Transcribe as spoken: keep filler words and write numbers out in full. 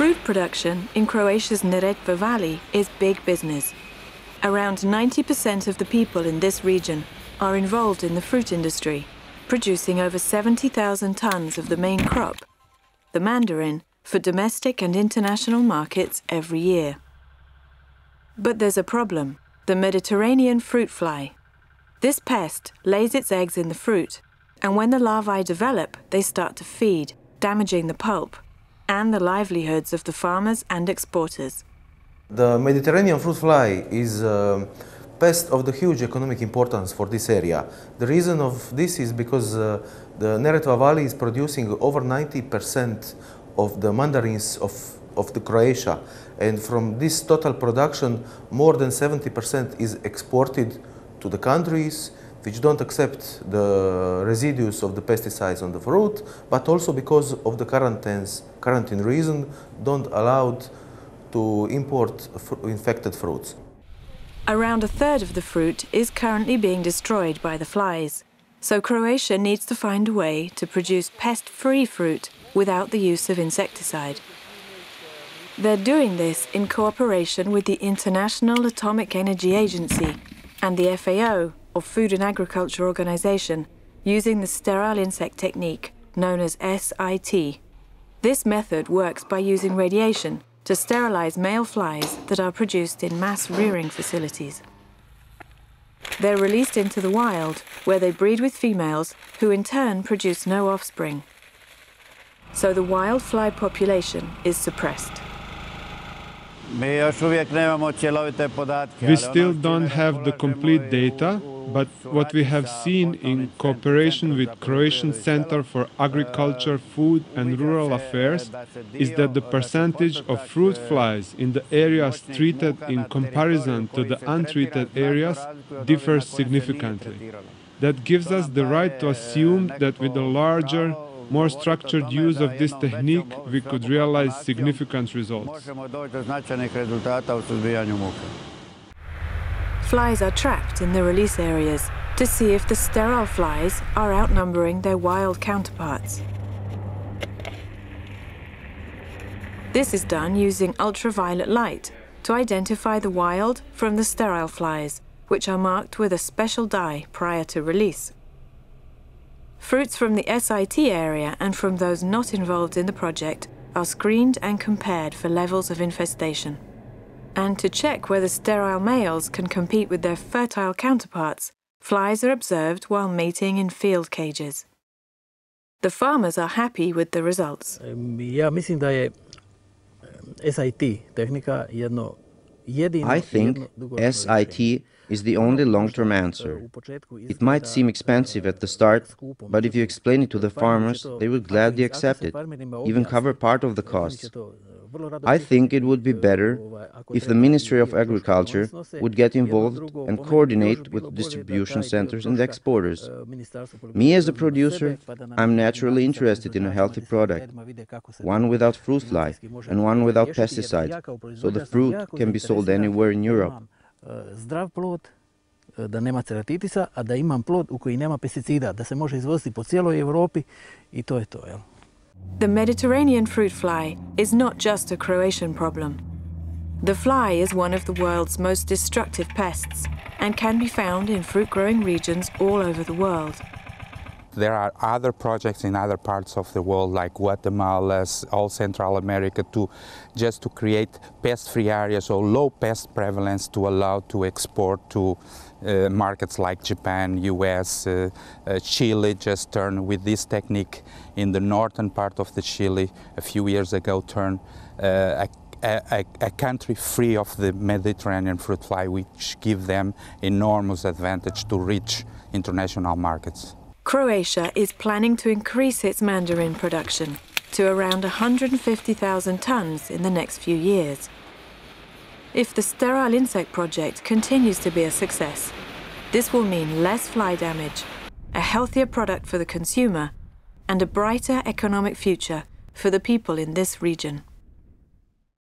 Fruit production in Croatia's Neretva Valley is big business. Around ninety percent of the people in this region are involved in the fruit industry, producing over seventy thousand tons of the main crop, the mandarin, for domestic and international markets every year. But there's a problem, the Mediterranean fruit fly. This pest lays its eggs in the fruit, and when the larvae develop, they start to feed, damaging the pulp and the livelihoods of the farmers and exporters. The Mediterranean fruit fly is a pest of the huge economic importance for this area. The reason of this is because uh, the Neretva Valley is producing over ninety percent of the mandarins of, of the Croatia, and from this total production more than seventy percent is exported to the countries which don't accept the residues of the pesticides on the fruit, but also because of the quarantines, quarantine reason, don't allow to import infected fruits. Around a third of the fruit is currently being destroyed by the flies, so Croatia needs to find a way to produce pest-free fruit without the use of insecticide. They're doing this in cooperation with the International Atomic Energy Agency and the F A O, or Food and Agriculture Organization, using the sterile insect technique, known as S I T. This method works by using radiation to sterilize male flies that are produced in mass rearing facilities. They're released into the wild, where they breed with females, who in turn produce no offspring. So the wild fly population is suppressed. We still don't have the complete data, but what we have seen in cooperation with Croatian Center for Agriculture, Food and Rural Affairs is that the percentage of fruit flies in the areas treated in comparison to the untreated areas differs significantly. That gives us the right to assume that with a larger, more structured use of this technique, we could realize significant results. Flies are trapped in the release areas to see if the sterile flies are outnumbering their wild counterparts. This is done using ultraviolet light to identify the wild from the sterile flies, which are marked with a special dye prior to release. Fruits from the S I T area and from those not involved in the project are screened and compared for levels of infestation. And to check whether sterile males can compete with their fertile counterparts, flies are observed while mating in field cages. The farmers are happy with the results. I think S I T is the only long-term answer. It might seem expensive at the start, but if you explain it to the farmers, they would gladly accept it, even cover part of the costs. I think it would be better if the Ministry of Agriculture would get involved and coordinate with distribution centers and exporters. Me as a producer, I'm naturally interested in a healthy product, one without fruit fly and one without pesticides, so the fruit can be sold anywhere in Europe. Zdrav plod, da nema ceratitisa, a da imam plod u koji nema pesticida, da se može izvoziti po cijeloj Europi I to je to, jel? The Mediterranean fruit fly is not just a Croatian problem. The fly is one of the world's most destructive pests and can be found in fruit-growing regions all over the world. There are other projects in other parts of the world, like Guatemala, all Central America, to just to create pest-free areas or low pest prevalence to allow to export to uh, markets like Japan, U S, uh, uh, Chile just turned with this technique in the northern part of the Chile a few years ago, turned uh, a A, a country free of the Mediterranean fruit fly, which give them enormous advantage to reach international markets. Croatia is planning to increase its mandarin production to around one hundred fifty thousand tons in the next few years. If the sterile insect project continues to be a success, this will mean less fly damage, a healthier product for the consumer, and a brighter economic future for the people in this region.